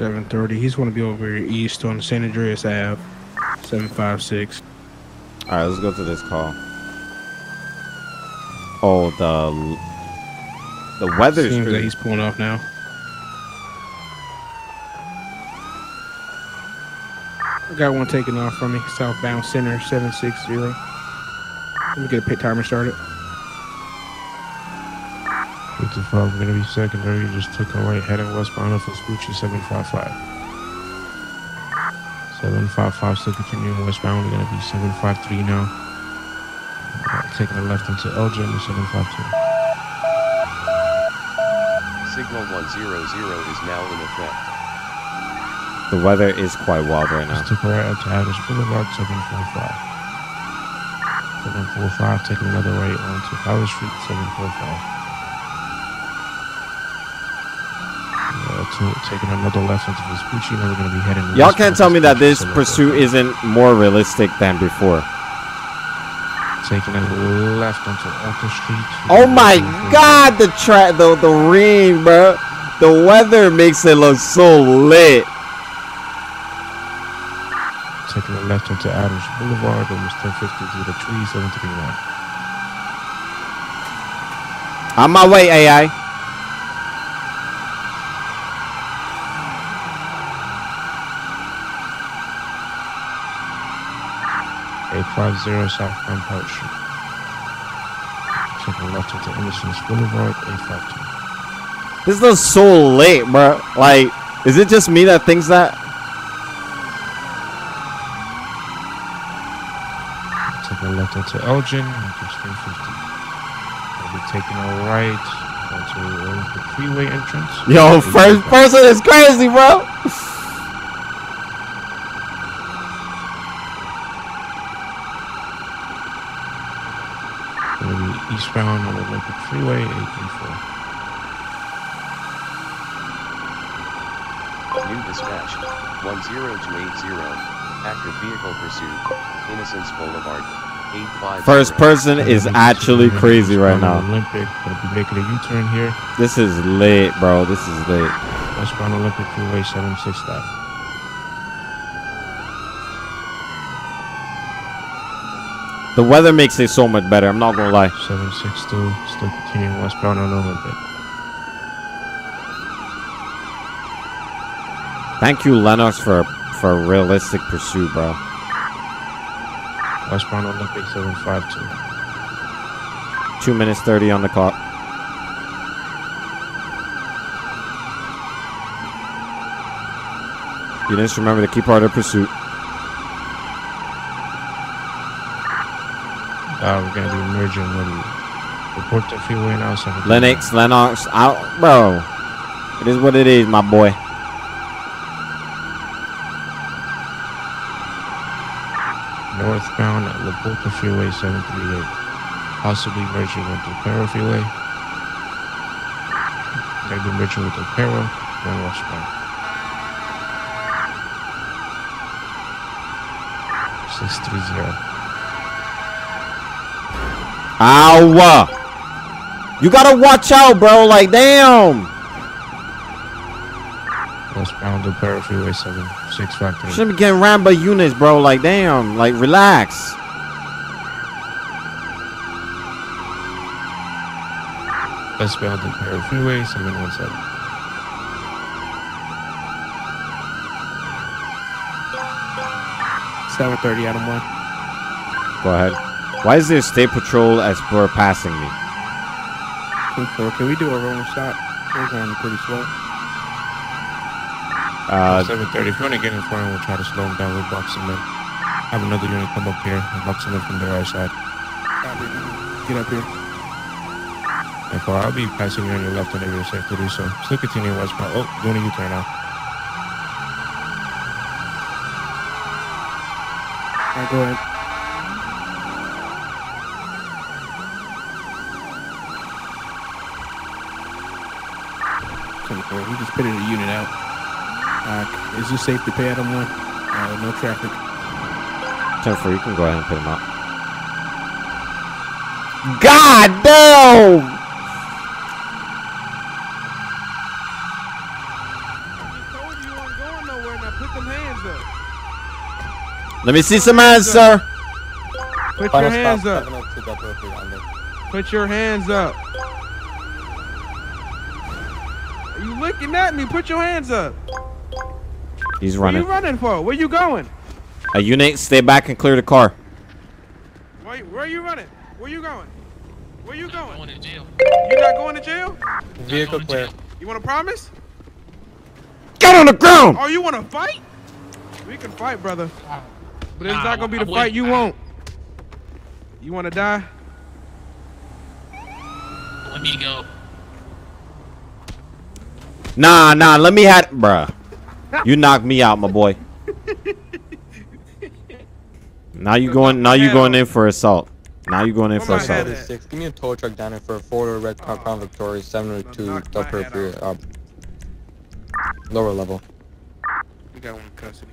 7:30. He's going to be over here east on San Andreas Ave, 756. All right, let's go to this call. Oh, the weather seems that he's pulling off now. I got one taking off from me, southbound center 760. Let me get a pit timer started. 55, gonna be secondary. Just took a right heading westbound off of Spoochie 755. 755 still continuing westbound. We're gonna be 753 now. Taking a left into Elgin 752. Signal 100 is now in effect. The weather is quite wild right now. Just took a right up to Adams Boulevard, 745. 745, taking another right onto Howard Street, 745. Taking another left onto Vespucci, and we're going to be heading... Y'all can't tell me that this pursuit isn't more realistic than before. Taking a left onto Arthur Street. Oh my God, the rain, bro. The weather makes it look so lit. Taking a left onto Adams Boulevard, almost 1050 through the tree, 731. On my way, AI. A 50 southbound Park Street. Taking a left onto Emerson Boulevard, 852. This looks so late, bro. Like, is it just me that thinks that? Left onto Elgin, just 350. I'll be taking a right onto the freeway entrance. Yo, first person is crazy, bro. Gonna be eastbound on the local freeway, 834. New dispatch, 10280. Active vehicle pursuit, Innocence Boulevard. First person is actually crazy right now. Olympic, gonna be making a U-turn here. This is late, bro. This is late. Westbound Olympic freeway 765. The weather makes it so much better. I'm not gonna lie. 762, still continuing westbound on Olympic. Thank you, Lennox, for a realistic pursuit, bro. Westbound Olympic 752. 2:30 on the clock. You just remember to keep hard of pursuit. We're gonna be merging with the Porto freeway now. Lennox out, bro. It is what it is, my boy. Northbound at La Porta Freeway 738, possibly merging with the Perro Freeway. They've been merging with the Perro, then westbound. 630. Ow! You gotta watch out, bro. Like, damn. Westbound to Perro Freeway 765. Shouldn't be getting rammed by units, bro. Like, damn. Like, relax. Westbound to Perro Freeway 717. It's 7:30, Adam 1. Go ahead. Why is there State Patrol as we're passing me? Can we do a rolling stop? We're going pretty slow. 7:30. If you want to get in front, we'll try to slow him down. We'll box him in. Have another unit come up here and box him in from the right side. Get up here. And for I'll be passing you on your left whenever you're safe to do so. Still continue westbound. Oh, doing a U-turn now. All right, go ahead. We just pitted a unit out. Is this safe to pay Adam 1? No traffic. 10-4, you can go ahead and put him out. God damn! I told you on Let me see some hands, sir. Put your hands up. Put your hands up. Are you looking at me? Put your hands up. He's running. What are you running for? Where you going? A unit, stay back and clear the car. Where are you running? Where you going? Where you going? I'm going to jail. You're not going to jail? Vehicle clear. You want to promise? Get on the ground! Oh, you want to fight? We can fight, brother. But it's not going to be the fight you want. You want to die? Let me go. Nah, let me have... Bruh. You knocked me out, my boy. Now you going in for assault. Now you going in for assault. Give me a tow truck down here for a 4-door red Crown Victoria 702 upper lower level. We got one in custody.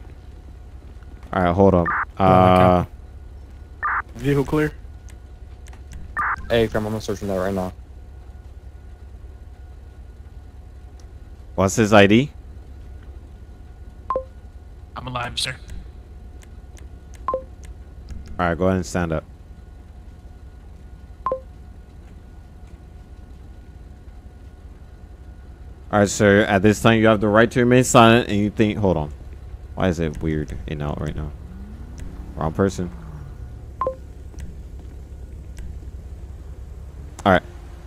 All right, hold up. Vehicle clear. Hey, fam, I'm gonna search that right now. What's his ID? I'm alive, sir. All right, go ahead and stand up. All right, sir. At this time, you have the right to remain silent, and you think, hold on. Why is it weird and out right now? Wrong person. All right.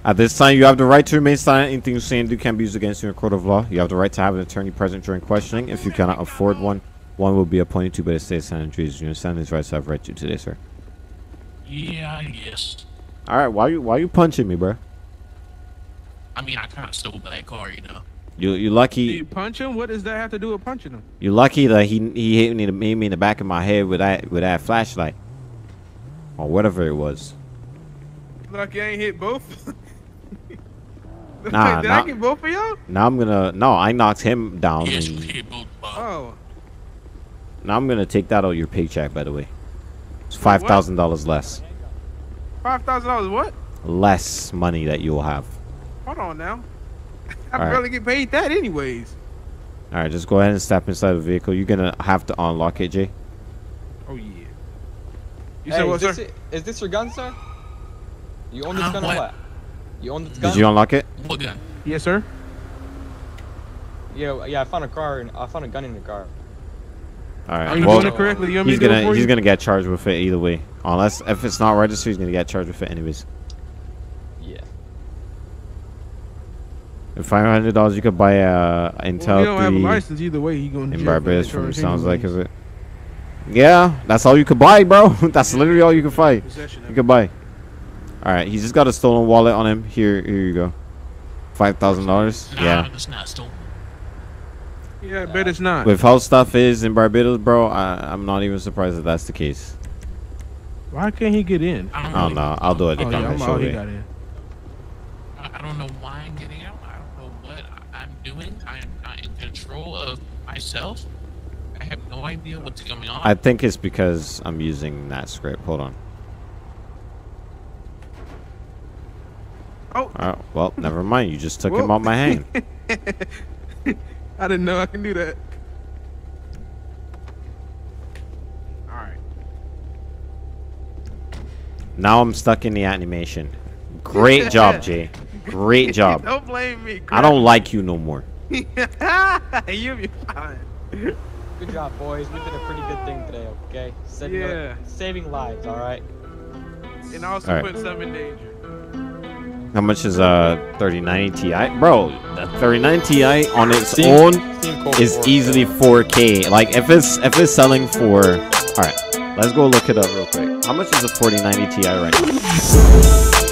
At this time, you have the right to remain silent. Anything you say and do can be used against you in a court of law. You have the right to have an attorney present during questioning. If you cannot afford one, one will be appointed to by the state of San Andreas. You understand these rights I've read you today, sir? Yeah, I guess. All right. Why you punching me, bro? I mean, I kind of stole that car, you know. You lucky. Did you punch him? What does that have to do with punching him? You lucky that he hit me in the back of my head with that flashlight, or whatever it was. Lucky I ain't hit both. Nah, I get both of y'all? No, I knocked him down. Yes, and, hit both. Oh. Now I'm gonna take that out of your paycheck. By the way, it's $5,000 less. $5,000 what? Less money that you will have. Hold on now. I barely get paid that anyways. All right, just go ahead and step inside the vehicle. You're gonna have to unlock it, Jay. Oh yeah. You said what, sir? Is this your gun, sir? You own this gun or what? You own this gun? Did you unlock it? What gun? Yes, sir. Yeah. I found a car and I found a gun in the car. All right. Are you doing it correctly? He's gonna get charged with it either way. Unless if it's not registered, he's gonna get charged with it anyways. $500 you could buy a Intel 3. Well, you don't have a license either way. You going to Barbados from it sounds like, is it? Yeah, that's all you could buy, bro. That's literally all you could buy. You could buy. All right, he's just got a stolen wallet on him. Here you go. $5,000. Yeah. It's not stolen. Yeah, I bet it's not. With how stuff is in Barbados, bro, I'm not even surprised that that's the case. Why can't he get in? I don't know. I'll do it. Oh, yeah, he got in. I don't know why I'm getting out. I don't know what I'm doing. I am not in control of myself. I have no idea what's going on. I think it's because I'm using that script. Hold on. Oh. All right, well, never mind. You just took him out my hand. I didn't know I can do that. All right. Now I'm stuck in the animation. Great job, Jay. Great job. Don't blame me. Crap. I don't like you no more. You'll be fine. Good job, boys. We did a pretty good thing today, okay? Saving lives, all right? And also putting some in danger. How much is a 3090 Ti? Bro, that 3090 Ti on its own is easily 4K. Like, if it's selling for... All right, let's go look it up real quick. How much is a 4090 Ti right now?